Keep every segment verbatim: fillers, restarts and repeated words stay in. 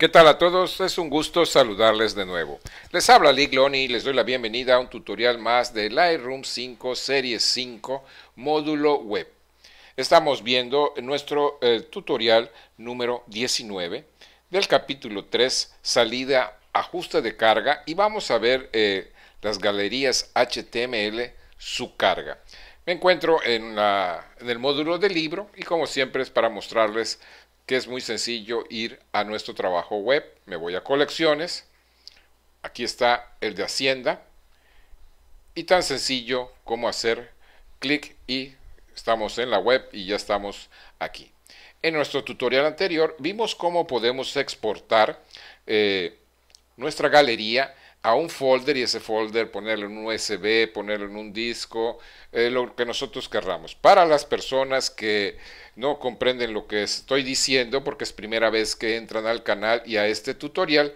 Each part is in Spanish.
¿Qué tal a todos? Es un gusto saludarles de nuevo. Les habla liclonny y les doy la bienvenida a un tutorial más de Lightroom cinco Serie cinco Módulo Web. Estamos viendo nuestro eh, tutorial número diecinueve del capítulo tres, salida, ajuste de carga, y vamos a ver eh, las galerías H T M L, su carga. Me encuentro en, la, en el módulo de libro y como siempre es para mostrarles que es muy sencillo ir a nuestro trabajo web. Me voy a colecciones, aquí está el de Hacienda, y tan sencillo como hacer clic y estamos en la web y ya estamos aquí. En nuestro tutorial anterior vimos cómo podemos exportar eh, nuestra galería a un folder y ese folder ponerlo en un U S B, ponerlo en un disco, eh, lo que nosotros querramos. Para las personas que no comprenden lo que estoy diciendo porque es primera vez que entran al canal y a este tutorial,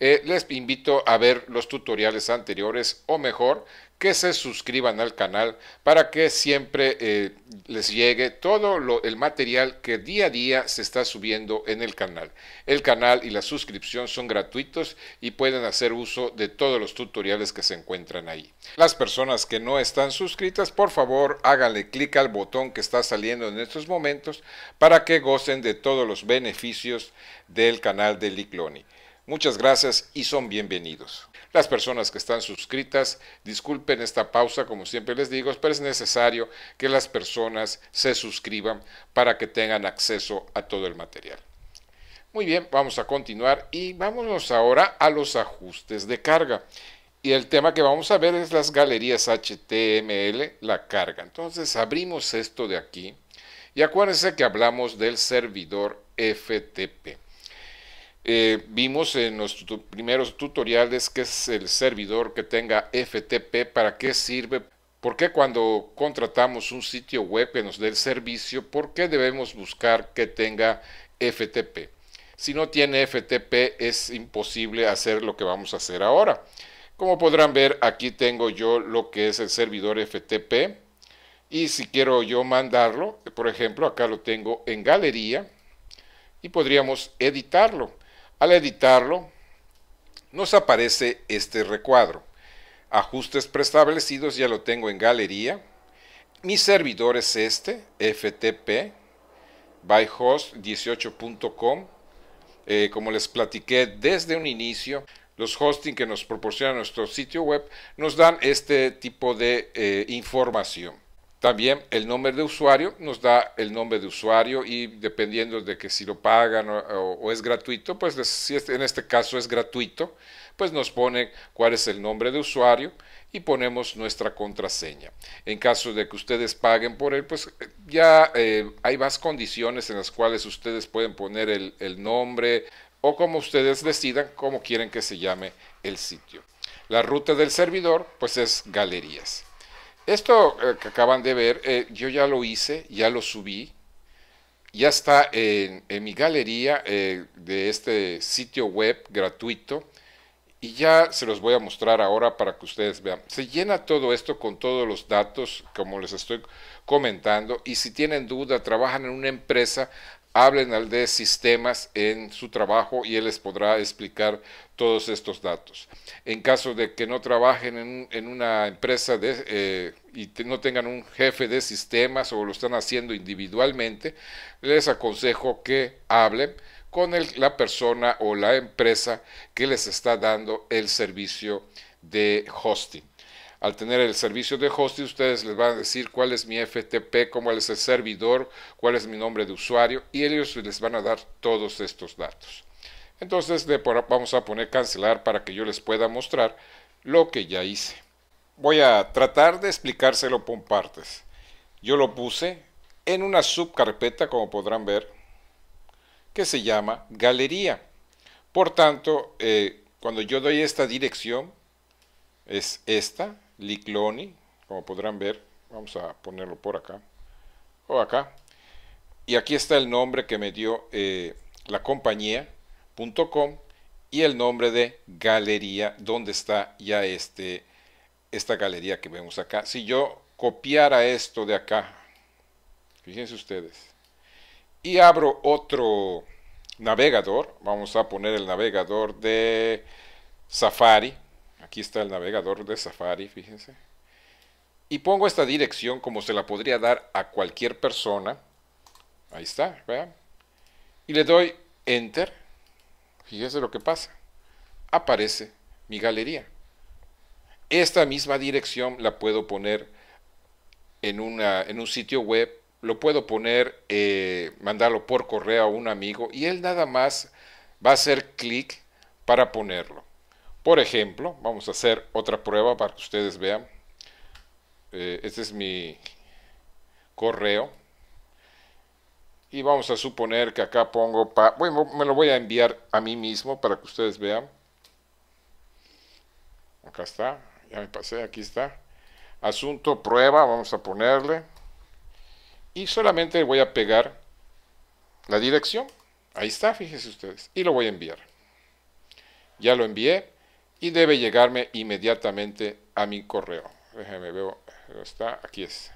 eh, les invito a ver los tutoriales anteriores, o mejor que se suscriban al canal para que siempre eh, les llegue todo lo, el material que día a día se está subiendo en el canal. El canal y la suscripción son gratuitos y pueden hacer uso de todos los tutoriales que se encuentran ahí. Las personas que no están suscritas, por favor, háganle clic al botón que está saliendo en estos momentos para que gocen de todos los beneficios del canal de liclonny. Muchas gracias y son bienvenidos. Las personas que están suscritas, disculpen esta pausa, como siempre les digo, pero es necesario que las personas se suscriban para que tengan acceso a todo el material. Muy bien, vamos a continuar y vámonos ahora a los ajustes de carga. Y el tema que vamos a ver es las galerías H T M L, la carga. Entonces abrimos esto de aquí y acuérdense que hablamos del servidor F T P. Eh, vimos en los tu primeros tutoriales que es el servidor que tenga F T P, para qué sirve, por qué cuando contratamos un sitio web que nos dé el servicio, por qué debemos buscar que tenga F T P. Si no tiene F T P es imposible hacer lo que vamos a hacer ahora. Como podrán ver, aquí tengo yo lo que es el servidor F T P y si quiero yo mandarlo, por ejemplo, acá lo tengo en galería y podríamos editarlo. Al editarlo, nos aparece este recuadro. Ajustes preestablecidos, ya lo tengo en galería. Mi servidor es este, F T P, byhost dieciocho punto com. Eh, como les platiqué desde un inicio, los hosting que nos proporciona nuestro sitio web nos dan este tipo de eh, información. También el nombre de usuario, nos da el nombre de usuario y dependiendo de que si lo pagan o, o, o es gratuito, pues si es, en este caso es gratuito, pues nos pone cuál es el nombre de usuario y ponemos nuestra contraseña. En caso de que ustedes paguen por él, pues ya eh, hay más condiciones en las cuales ustedes pueden poner el, el nombre o como ustedes decidan, cómo quieren que se llame el sitio. La ruta del servidor, pues es galerías. Esto que acaban de ver, eh, yo ya lo hice, ya lo subí, ya está en, en mi galería eh, de este sitio web gratuito y ya se los voy a mostrar ahora para que ustedes vean. Se llena todo esto con todos los datos como les estoy comentando, y si tienen duda, trabajan en una empresa, hablen al de sistemas en su trabajo y él les podrá explicar todos estos datos. En caso de que no trabajen en, en una empresa de, eh, y te, no tengan un jefe de sistemas o lo están haciendo individualmente, les aconsejo que hablen con el, la persona o la empresa que les está dando el servicio de hosting. Al tener el servicio de hosting, ustedes les van a decir cuál es mi F T P, cuál es el servidor, cuál es mi nombre de usuario, y ellos les van a dar todos estos datos. Entonces de por, vamos a poner cancelar para que yo les pueda mostrar lo que ya hice. Voy a tratar de explicárselo por partes. Yo lo puse en una subcarpeta, como podrán ver, que se llama galería. Por tanto, eh, cuando yo doy esta dirección, es esta, liclonny, como podrán ver, vamos a ponerlo por acá o acá, y aquí está el nombre que me dio eh, la compañía punto com y el nombre de galería donde está ya este esta galería que vemos acá. Si yo copiara esto de acá, fíjense ustedes, y abro otro navegador, vamos a poner el navegador de Safari. Aquí está el navegador de Safari, fíjense. Y pongo esta dirección como se la podría dar a cualquier persona. Ahí está, vean. Y le doy Enter. Fíjense lo que pasa. Aparece mi galería. Esta misma dirección la puedo poner en, una, en un sitio web. Lo puedo poner, eh, mandarlo por correo a un amigo y él nada más va a hacer clic para ponerlo. Por ejemplo, vamos a hacer otra prueba para que ustedes vean. Eh, este es mi correo. Y vamos a suponer que acá pongo... Pa bueno, me lo voy a enviar a mí mismo para que ustedes vean. Acá está. Ya me pasé. Aquí está. Asunto prueba. Vamos a ponerle. Y solamente voy a pegar la dirección. Ahí está. Fíjense ustedes. Y lo voy a enviar. Ya lo envié. Y debe llegarme inmediatamente a mi correo. Déjenme ver. Está. Aquí es.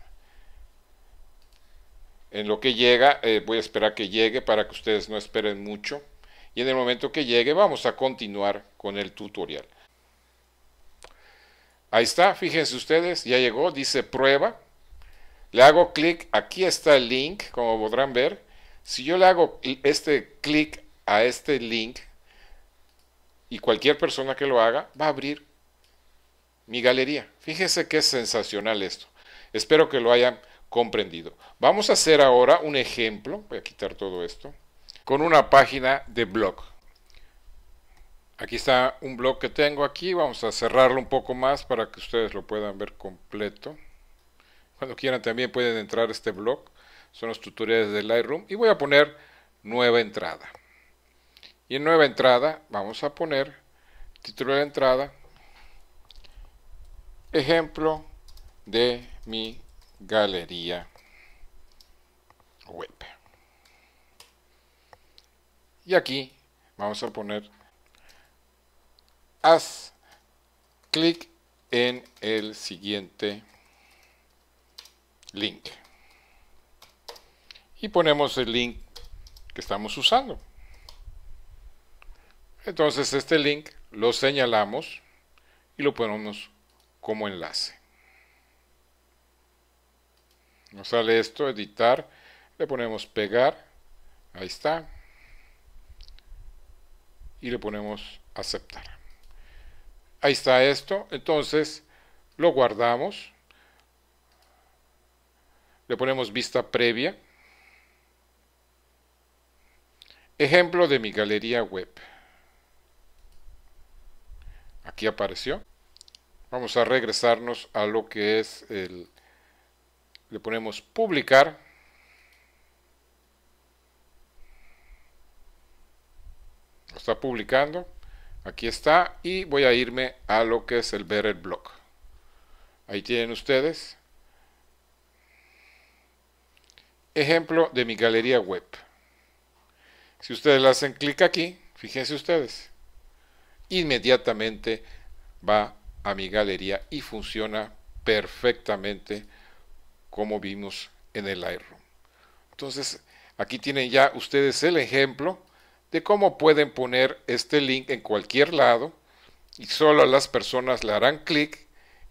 En lo que llega, eh, voy a esperar que llegue para que ustedes no esperen mucho. Y en el momento que llegue, vamos a continuar con el tutorial. Ahí está, fíjense ustedes, ya llegó, dice prueba. Le hago clic, aquí está el link, como podrán ver. Si yo le hago este clic a este link, y cualquier persona que lo haga, va a abrir mi galería. Fíjense que es sensacional esto. Espero que lo hayan comprendido. Vamos a hacer ahora un ejemplo, voy a quitar todo esto, con una página de blog. Aquí está un blog que tengo aquí, vamos a cerrarlo un poco más para que ustedes lo puedan ver completo. Cuando quieran también pueden entrar a este blog, son los tutoriales de Lightroom, y voy a poner nueva entrada. Y en nueva entrada vamos a poner título de entrada, ejemplo de mi galería web. Y aquí vamos a poner haz clic en el siguiente link y ponemos el link que estamos usando. Entonces este link lo señalamos y lo ponemos como enlace. Nos sale esto, editar, le ponemos pegar, ahí está, y le ponemos aceptar. Ahí está esto, entonces lo guardamos, le ponemos vista previa, ejemplo de mi galería web. Aquí apareció. Vamos a regresarnos a lo que es el... Le ponemos publicar. Lo está publicando. Aquí está. Y voy a irme a lo que es el ver el blog. Ahí tienen ustedes. Ejemplo de mi galería web. Si ustedes le hacen clic aquí, fíjense ustedes. Inmediatamente va a mi galería y funciona perfectamente como vimos en el Lightroom. Entonces, aquí tienen ya ustedes el ejemplo de cómo pueden poner este link en cualquier lado y solo las personas le harán clic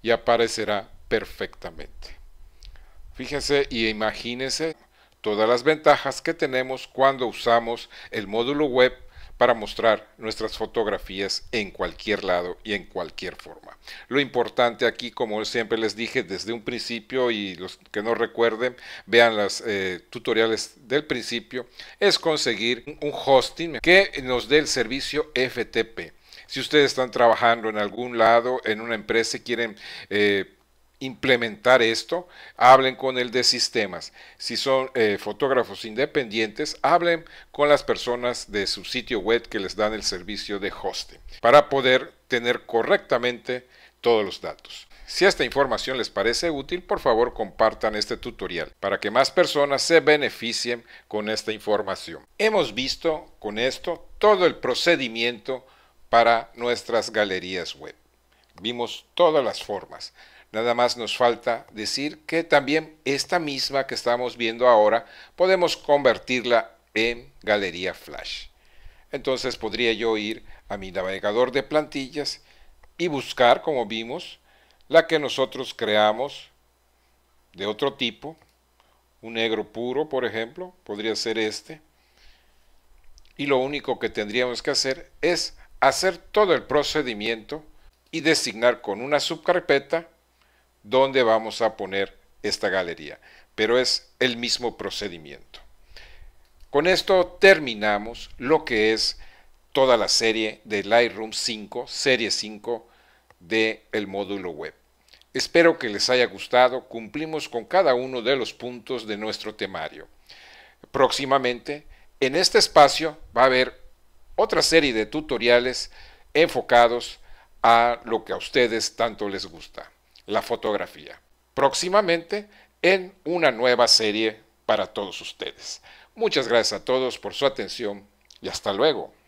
y aparecerá perfectamente. Fíjense y imagínense todas las ventajas que tenemos cuando usamos el módulo web para mostrar nuestras fotografías en cualquier lado y en cualquier forma. Lo importante aquí, como siempre les dije desde un principio, y los que no recuerden, vean los eh, tutoriales del principio, es conseguir un hosting que nos dé el servicio F T P. Si ustedes están trabajando en algún lado, en una empresa y quieren... Eh, implementar esto, hablen con el de sistemas. Si son eh, fotógrafos independientes, hablen con las personas de su sitio web que les dan el servicio de hosting para poder tener correctamente todos los datos. Si esta información les parece útil, por favor compartan este tutorial para que más personas se beneficien con esta información. Hemos visto con esto todo el procedimiento para nuestras galerías web. Vimos todas las formas. Nada más nos falta decir que también esta misma que estamos viendo ahora podemos convertirla en galería Flash. Entonces podría yo ir a mi navegador de plantillas y buscar, como vimos, la que nosotros creamos de otro tipo. Un negro puro, por ejemplo, podría ser este. Y lo único que tendríamos que hacer es hacer todo el procedimiento y designar con una subcarpeta donde vamos a poner esta galería. Pero es el mismo procedimiento. Con esto terminamos lo que es toda la serie de Lightroom cinco, serie cinco del módulo web. Espero que les haya gustado. Cumplimos con cada uno de los puntos de nuestro temario. Próximamente, en este espacio va a haber otra serie de tutoriales enfocados a lo que a ustedes tanto les gusta, la fotografía. Próximamente, en una nueva serie para todos ustedes. Muchas gracias a todos por su atención y hasta luego.